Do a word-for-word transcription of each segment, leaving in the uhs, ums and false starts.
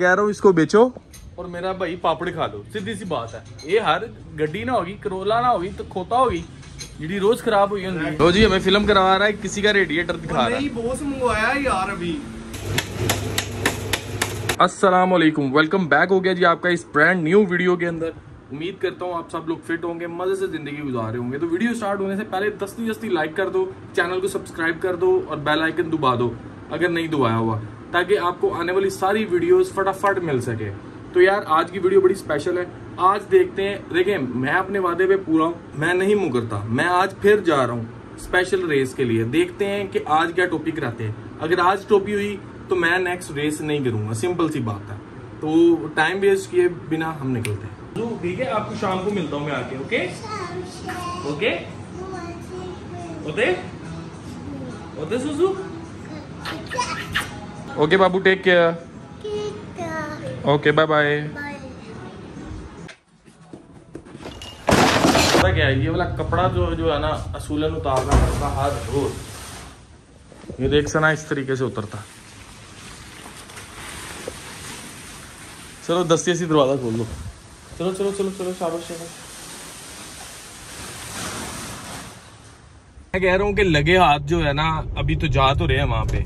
कह रहा हूँ इसको बेचो और मेरा भाई पापड़ खा लो। सीधी सी बात है, ये हर गड्डी ना होगी, करोला ना होगी तो खोता होगी जी, रोज खराब हुई होगी। तो जी हमें फिल्म करवा रहा है, किसी का रेडिएटर दिखा रहा है, बॉस मंगवाया यार अभी। अस्सलामुअलैकुम, वेलकम बैक हो गया जी आपका इस ब्रांड न्यू वीडियो के अंदर। उम्मीद करता हूँ आप सब लोग फिट होंगे, मजे से जिंदगी गुजार रहे होंगे। तो वीडियो स्टार्ट होने से पहले दस्ती दस्ती लाइक कर दो, चैनल को सब्सक्राइब कर दो और बेल आइकन दबा दो अगर नहीं दबाया हुआ, ताकि आपको आने वाली सारी वीडियोस फटाफट मिल सके। तो यार आज की वीडियो बड़ी स्पेशल है। आज देखते हैं, देखिए मैं अपने वादे पे पूरा हूँ, मैं नहीं मुकरता। मैं आज फिर जा रहा हूँ स्पेशल रेस के लिए। देखते हैं कि आज क्या टोपी कराते हैं। अगर आज टोपी हुई तो मैं नेक्स्ट रेस नहीं करूँगा, सिंपल सी बात है। तो टाइम वेस्ट किए बिना हम निकलते हैं, ठीक है? आपको शाम को मिलता हूँ मैं आके, ओके ओके ओके सुसु। ओके बाबू, take care, okay bye bye. पता क्या है, ये वाला कपड़ा जो जो है ना असूलन उतारना पड़ता, हाथ धो ये देख सना इस तरीके से उतरता। चलो दस्ती से दरवाजा खोल दो, चलो चलो चलो चलो, शाबाश शाबाश। मैं कह रहा हूँ कि लगे हाथ जो है ना, अभी तो जा तो रहे हैं वहां पे,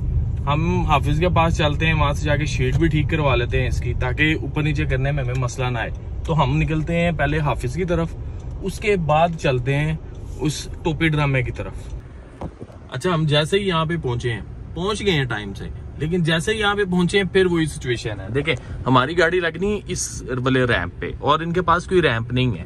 हम हाफिज के पास चलते हैं, वहाँ से जाके शीट भी ठीक करवा लेते हैं इसकी, ताकि ऊपर नीचे करने में हमें मसला ना आए। तो हम निकलते हैं पहले हाफिज की तरफ, उसके बाद चलते हैं उस टोपी ड्रामे की तरफ। अच्छा, हम जैसे ही यहाँ पे पहुंचे हैं, पहुंच गए हैं टाइम से, लेकिन जैसे ही यहाँ पे पहुंचे हैं फिर वही सिचुएशन है। देखें, हमारी गाड़ी लगनी इस वाले रैंप पे और इनके पास कोई रैंप नहीं है,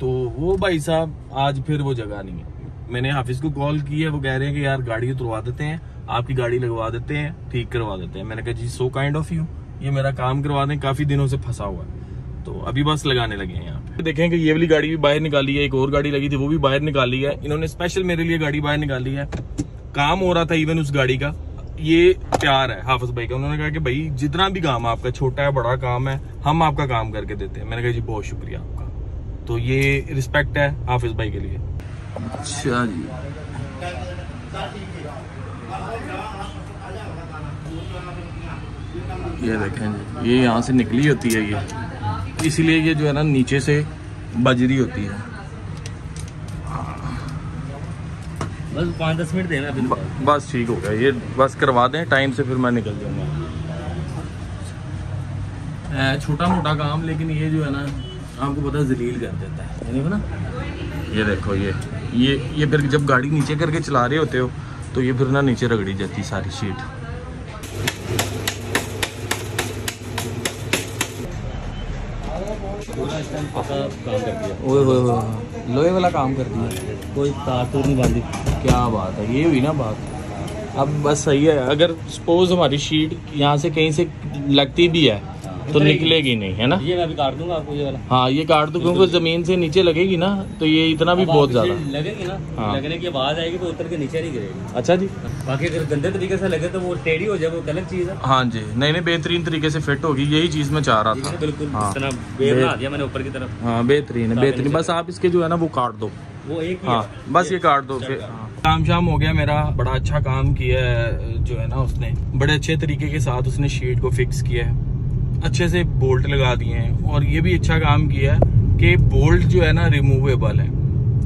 तो वो भाई साहब आज फिर वो जगह नहीं है। मैंने हाफिज को कॉल की है, वो कह रहे हैं कि यार गाड़ी उतरवा देते हैं, आपकी गाड़ी लगवा देते हैं, ठीक करवा देते हैं। मैंने कहा जी सो काइंड ऑफ यू, ये मेरा काम करवा दें, काफी दिनों से फंसा हुआ है। तो अभी बस लगाने लगे हैं यहाँ पे। देखें कि ये वाली गाड़ी भी बाहर निकाली है, एक और गाड़ी लगी थी वो भी बाहर निकाली है, इन्होंने स्पेशल मेरे लिए गाड़ी बाहर निकाली है। काम हो रहा था इवन उस गाड़ी का। ये प्यार है हाफिज भाई का, उन्होंने कहा कि भाई जितना भी काम आपका छोटा है बड़ा काम है, हम आपका काम करके देते हैं। मैंने कहा जी बहुत शुक्रिया आपका। तो ये रिस्पेक्ट है हाफिज भाई के लिए। अच्छा जी, ये देखें जी, ये यहाँ से निकली होती है, ये इसीलिए ये जो है ना नीचे से बजरी होती है। बस पाँच दस मिनट देना ब, बस ठीक हो गया, ये बस करवा दें टाइम से, फिर मैं निकल जाऊँगा। छोटा मोटा काम, लेकिन ये जो है ना आपको पता जलील कर देता है ना। ये देखो, ये ये ये फिर जब गाड़ी नीचे करके चला रहे होते हो तो ये फिर ना नीचे रगड़ी जाती सारी शीट। लोहे वाला काम कर दिया, कोई तार तूर नहीं बांधी। क्या बात है, ये हुई ना बात। अब बस सही है, अगर सपोज हमारी शीट यहाँ से कहीं से लगती भी है तो निकलेगी नहीं, है ना। ये मैं भी काट दूंगा आपको ये वाला। हाँ ये काट दूं, क्योंकि जमीन से नीचे लगेगी ना, तो ये इतना भी बहुत ज्यादा लगेगी ना। हाँ। लगने की आवाज आएगी, तो उतर के नीचे नहीं गिरेगी। अच्छा जी, बाकी अगर गंदे तरीके से लगे तो वो टेढ़ी हो जाए, वो गलत चीज है। हाँ जी, नहीं नहीं बेहतरीन तरीके से फिट होगी, यही चीज मैं चाह रहा था। बिल्कुल ऊपर की तरफ। हाँ बेहतरीन है, बेहतरीन। बस आप इसके जो है ना वो काट दो, वो एक। हाँ बस ये काट दो। काम शाम हो गया मेरा, बड़ा अच्छा काम किया है जो है ना उसने, बड़े अच्छे तरीके के साथ उसने शीट को फिक्स किया है, अच्छे से बोल्ट लगा दिए हैं। और ये भी अच्छा काम किया है कि बोल्ट जो है ना रिमूवेबल है,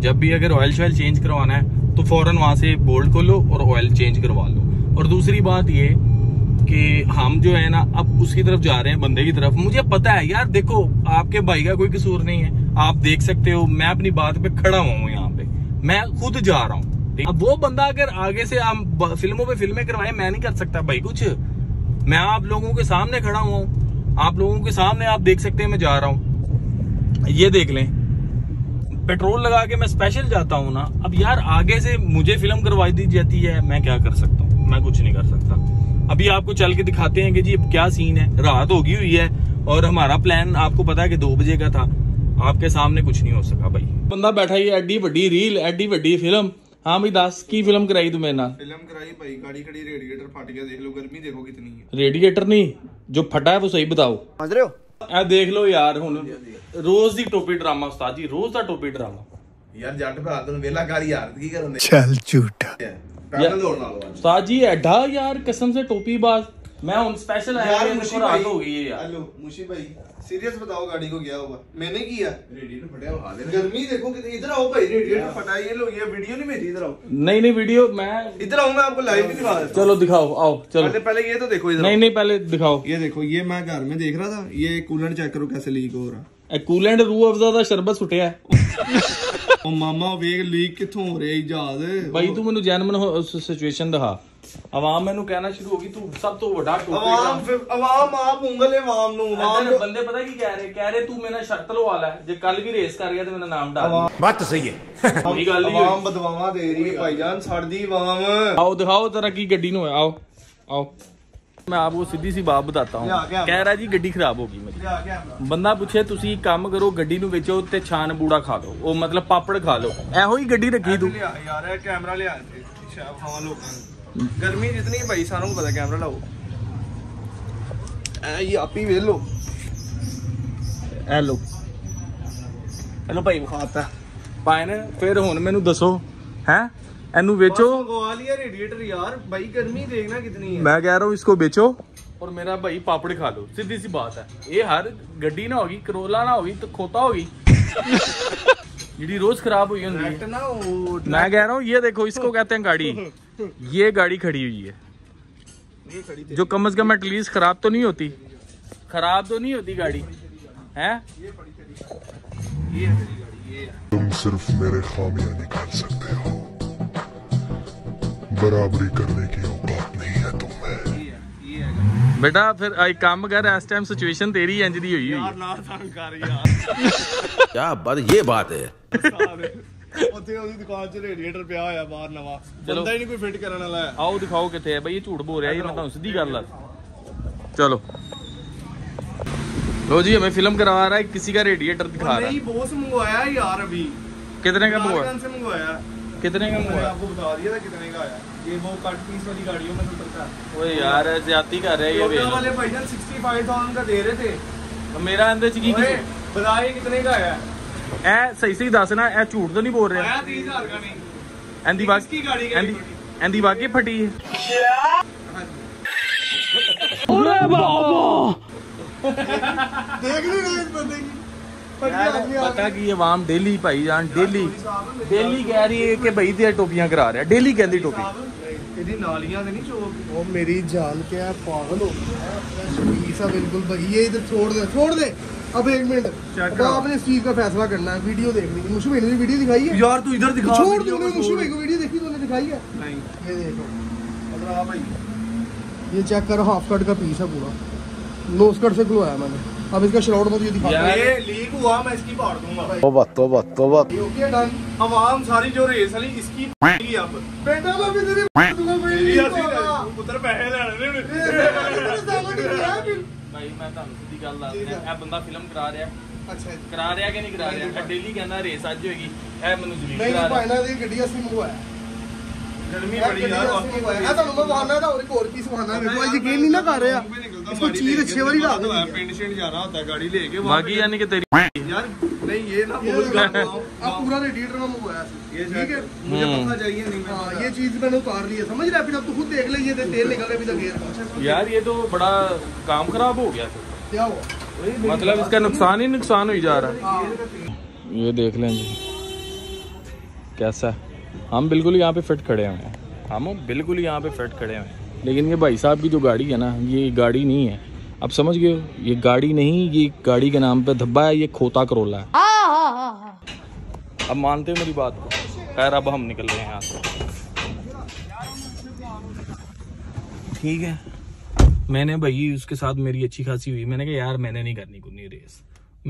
जब भी अगर ऑयल शॉयल चेंज करवाना है तो फौरन वहाँ से बोल्ट खोलो और ऑयल चेंज करवा लो। और दूसरी बात ये कि हम जो है ना अब उसकी तरफ जा रहे हैं, बंदे की तरफ। मुझे पता है यार, देखो आपके भाई का कोई कसूर नहीं है, आप देख सकते हो मैं अपनी बात पे खड़ा हुआ हूँ, यहाँ पे मैं खुद जा रहा हूँ। अब वो बंदा अगर आगे से हम फिल्मों पर फिल्में करवाए, मैं नहीं कर सकता भाई कुछ। मैं आप लोगों के सामने खड़ा हुआ हूँ, आप लोगों के सामने आप देख सकते हैं मैं जा रहा हूँ। ये देख लें, पेट्रोल लगा के मैं स्पेशल जाता हूँ ना। अब यार आगे से मुझे फिल्म करवाई दी जाती है, मैं क्या कर सकता हूँ, मैं कुछ नहीं कर सकता। अभी आपको चल के दिखाते हैं कि जी अब क्या सीन है। रात होगी हुई है और हमारा प्लान आपको पता है कि दो बजे का था, आपके सामने कुछ नहीं हो सका भाई। बंदा बैठा ही, एडी वड्डी रील, एडी वड्डी फिल्म। हाँ भाई दास की फिल्म कराई तू मेरे नाल, फिल्म कराई भाई, गाड़ी खड़ी, रेडिएटर फट गया, देख लो गर्मी देखो कितनी है। रेडिएटर नहीं, जो फटा है वो सही बताओ, समझ रहे हो? ए देख लो यार, हुन रोज दी टोपी ड्रामा उस्ताद जी, रोज दा टोपी ड्रामा यार। जट पे हाथ वेला कार यार, की करने चल झूठा पैदल दौड़ना लो उस्ताद जी, एडा यार कसम से टोपी बाज मैं उन स्पेशल यार मुशी भाई हो गई है यार। हेलो मुशी भाई सीरियस बताओ गाड़ी को गया हुआ मैंने किया रेडिएटर फटा हुआ है गर्मी देखो कितनी। इधर आओ भाई रेडिएटर फटा है ये लो ये वीडियो नहीं मेरी इधर आओ। नहीं नहीं वीडियो मैं इधर आऊं मैं आपको लाइव भी दिखा देता हूं। चलो दिखाओ आओ चलो पहले पहले ये तो देखो इधर। नहीं नहीं पहले दिखाओ ये देखो ये मैं घर में देख रहा था ये कूलेंट चेक करो कैसे लीक हो रहा है। कूलेंट रूह अफजा दा शरबत सुटिया है ओ मामा वे लीक किथों हो रही जहाज भाई तू मेनू जेन्युइन सिचुएशन दिखा। आवाम मैनू कहना शुरू होगी तू सब तो वड्डा टोपेगा। आवाम आप उंगल आवाम नु आवाम दे बंदे पता की कह रहे कह रहे तू मेरा शर्त लवाला है जे कल भी रेस कर गया तो मेरा नाम डाल बात तो सही है। कोई गल नहीं आवाम बदवावा दे रही है भाईजान साडी आवाम। आओ दिखाओ जरा की गड्डी नु है आओ आओ मैं आपको सीधी सी बात बताता हूं। कह रहा जी गड्डी खराब होगी मेरी। बंदा पूछे तुसी काम करो गड्डी नु बेचो ते छान बूड़ा खा लो ओ मतलब पापड़ खा लो एहो ही गड्डी रखी तू यार। ये कैमरा ले आ शायद हवा लो गर्मी जितनी है भाई सानू पता। कैमरा लाओ ये आप ही वेलो हेलो हेलो भाई खाता पाए ने फिर हुन मेनू दसो हैं एनू बेचो गोवा लिया रेडिएटर यार भाई गर्मी देखना कितनी है। मैं कह रहा हूं इसको बेचो और मेरा भाई पापड़ खा लो सीधी सी बात है। ये हर गड्डी ना होगी करोला ना होगी तो खोता होगी जी रोज खराब हुई होगी ना। मैं कह रहा हूँ ये देखो इसको कहते हैं गाड़ी। ये गाड़ी खड़ी हुई है ये खड़ी जो कम से कम एटलीस्ट खराब तो नहीं होती खराब तो नहीं होती गाड़ी है। तुम सिर्फ मेरे खामियां निकाल सकते हो बराबरी करने की औकात नहीं है तुम्हें। बेटा फिर आई काम कर इस टाइम सिचुएशन तेरी इंज दी हुई है क्या बात ये बात है। चलो लो जी हमें फिल्म करवा रहा है किसी का रेडिएटर दिखा रहा है। बॉस मंगवाया यार अभी कितने का मंगवाया कितने का मंगवाया आपको बता दिया था कितने का आया। ये वो कट पीस वाली गाड़ियों में चलता है ओए यार ज्यादती कर रहे हैं ये वाले भाईजान पैंसठ हज़ार का दे रहे थे मेरा अंदर की बताइए कितने का आया। ए सही सही दस ना ए झूठ तो नहीं बोल रहे हैं। तीस हज़ार का नहीं एंदी बाकी की गाड़ी एंदी एंदी बाकी फटी है अरे बाबा देख ली नहीं पता की पता की आवाम डेली भाई जान डेली डेली कह रही है कि भाई दे टोपियां करा रहे हैं डेली कहंदी टोपी तेरी नालियां नहीं चोक ओ मेरी जान क्या पागल हो गया बिल्कुल भाई ये इधर छोड़ दे छोड़ दे। अब एक मिनट आपने इस चीज का फैसला करना है वीडियो देखने की। मुझे मैंने वीडियो दिखाई है यार तू इधर दिखा छोड़ दो मुझे मेरे को वीडियो देखी तूने दिखाई है नहीं ये देखो अगर आ भाई ये चेक करो हाफ कट का पीस है पूरा नोस कट से खुलवाया मैंने। अब इसका शॉट मुझे दिखा ये लीक हुआ मैं इसकी फाड़ दूंगा भाई तौबा तौबा तौबा ओके डन। आवाम सारी जो रेस वाली इसकी की अब बेटा मैं भी तेरी दूंगा मेरी पुत्र पैसे लेने ने भाई मैं ਤੁਹਾਨੂੰ ਸਿੱਧੀ ਗੱਲ ਦੱਸਦਾ ਇਹ ਬੰਦਾ ਫਿਲਮ ਕਰਾ ਰਿਹਾ ਅੱਛਾ ਕਰਾ ਰਿਹਾ ਕਿ ਨਹੀਂ ਕਰਾ ਰਿਹਾ ਡੇਲੀ ਕਹਿੰਦਾ ਰੇਸ ਅੱਜ ਹੋਏਗੀ ਇਹ ਮੈਨੂੰ ਜ਼ਮੀਨ ਕਰਾ ਰਿਹਾ ਨਹੀਂ ਭਾਈ ਨਾਲ ਦੀ ਗੱਡੀ ਅਸੀਂ ਮੰਗਵਾਇਆ ਗਰਮੀ ਬੜੀ ਯਾਰ ਇਹ ਤੁਹਾਨੂੰ ਮੈਂ ਬਹਾਨਾ ਦਾ ਹੋਰ ਹੋਰ ਕੀ ਸੁਣਾਣਾ ਕੋਈ ਯਕੀਨ ਨਹੀਂ ਨਾ ਕਰ ਰਿਹਾ ਇਸਕੋ ਚੀਜ਼ ਅੱਛੇ ਵਾਲੀ ਲਾ ਦੋ ਪਿੰਡ ਛੇੜ ਜਾ ਰਹਾ ਹੁੰਦਾ ਗਾੜੀ ਲੈ ਕੇ ਬਾਕੀ ਯਾਨੀ ਕਿ ਤੇਰੀ ਯਾਰ नहीं ये ना आ, पूरा रेडिएटर में मंगवाया ठीक है मुझे पता चाहिए नहीं मैं हाँ, ये चीज मैंने उतार ली है समझ रहे अभी आप तो खुद देख लीजिए तेल निकल रहा है अभी यार ये तो बड़ा काम खराब हो गया क्या हुआ मतलब इसका नुकसान ही नुकसान हो जा रहा है। ये देख लें जी कैसा हम बिल्कुल यहाँ पे फिट खड़े हुए हैं हम बिल्कुल यहाँ पे फिट खड़े हुए हैं लेकिन ये भाई साहब की जो गाड़ी है ना ये गाड़ी नहीं है आप समझ गए हो ये गाड़ी नहीं ये गाड़ी के नाम पे धब्बा है ये खोता करोला है। अब मानते हो मेरी बात को खैर अब हम निकल रहे हैं यहाँ से ठीक है। मैंने भाई उसके साथ मेरी अच्छी खासी हुई मैंने कहा यार मैंने नहीं करनी कुछ रेस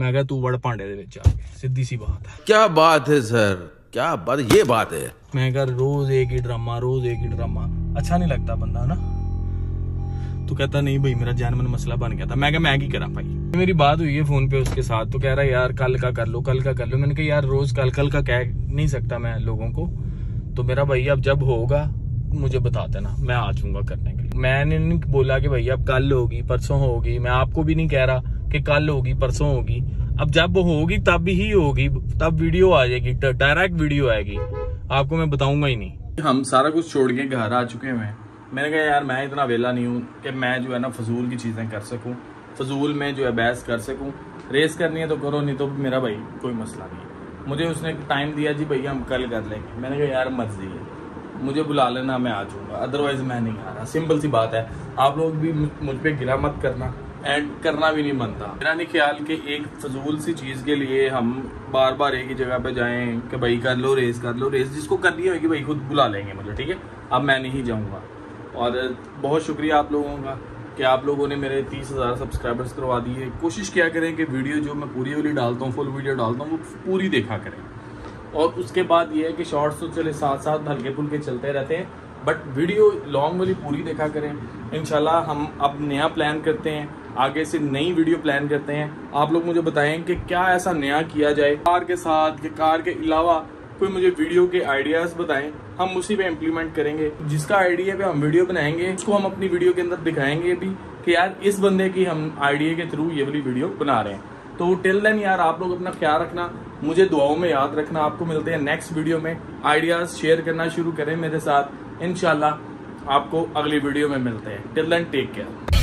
मैं कहा तू बड़ भांडे दे विच आ गया सीधी सी बात है। क्या बात है सर क्या बात ये बात है। मैं कहा रोज एक ही ड्रामा रोज एक ही ड्रामा अच्छा नहीं लगता बंदा ना तो कहता नहीं भाई मेरा जानमन मसला बन गया था। मैं क्या मैं की करा भाई मेरी बात हुई है फोन पे उसके साथ तो कह रहा है यार कल का कर लो कल का कर लो। मैंने कहा यार रोज कल कल का कह नहीं सकता मैं लोगों को तो मेरा भाई अब जब होगा मुझे बता देना मैं आ जाऊंगा करने के लिए। मैंने नहीं बोला कि भाई अब कल होगी परसों होगी मैं आपको भी नहीं कह रहा कि कल होगी परसों होगी अब जब होगी तब ही होगी तब वीडियो आ जाएगी डायरेक्ट वीडियो आएगी आपको मैं बताऊंगा ही नहीं। हम सारा कुछ छोड़ के घर आ चुके हैं मैंने कहा यार मैं इतना वेला नहीं हूँ कि मैं जो है ना फजूल की चीज़ें कर सकूँ, फजूल में जो है बहस कर सकूँ। रेस करनी है तो करो, नहीं तो मेरा भाई कोई मसला नहीं। मुझे उसने टाइम दिया, जी भैया हम कल कर लेंगे। मैंने कहा यार मर्जी है, मुझे बुला लेना, मैं आ जाऊँगा, अदरवाइज़ मैं नहीं आ रहा। सिंपल सी बात है, आप लोग भी मुझ पर गिला मत करना एंड करना भी नहीं बनता। मेरा नहीं ख्याल कि एक फजूल सी चीज़ के लिए हम बार बार एक ही जगह पे जाएं कि भाई कर लो रेस कर लो रेस, जिसको करनी होगी भाई खुद बुला लेंगे मुझे, ठीक है। अब मैं नहीं जाऊँगा। और बहुत शुक्रिया आप लोगों का कि आप लोगों ने मेरे तीस हज़ार सब्सक्राइबर्स करवा दिए। कोशिश किया करें कि वीडियो जो मैं पूरी वाली डालता हूँ, फुल वीडियो डालता हूँ, वो पूरी देखा करें। और उसके बाद ये है कि शॉर्ट्स तो चले साथ साथ हल्के फुल्के चलते रहते हैं, बट वीडियो लॉन्ग वाली पूरी देखा करें। इंशाल्लाह हम अब नया प्लान करते हैं, आगे से नई वीडियो प्लान करते हैं। आप लोग मुझे बताएं कि क्या ऐसा नया किया जाए कार के साथ, कि कार के अलावा कोई मुझे वीडियो के आइडियाज़ बताएं, हम उसी पे इम्प्लीमेंट करेंगे। जिसका आइडिया पे हम वीडियो बनाएंगे उसको हम अपनी वीडियो के अंदर दिखाएंगे भी कि यार इस बंदे की हम आइडिया के थ्रू ये वाली वीडियो बना रहे हैं। तो टिल देन यार आप लोग अपना ख्याल रखना, मुझे दुआओं में याद रखना। आपको मिलते हैं नेक्स्ट वीडियो में। आइडियाज़ शेयर करना शुरू करें मेरे साथ, इंशाल्लाह आपको अगली वीडियो में मिलते हैं। Till then take care.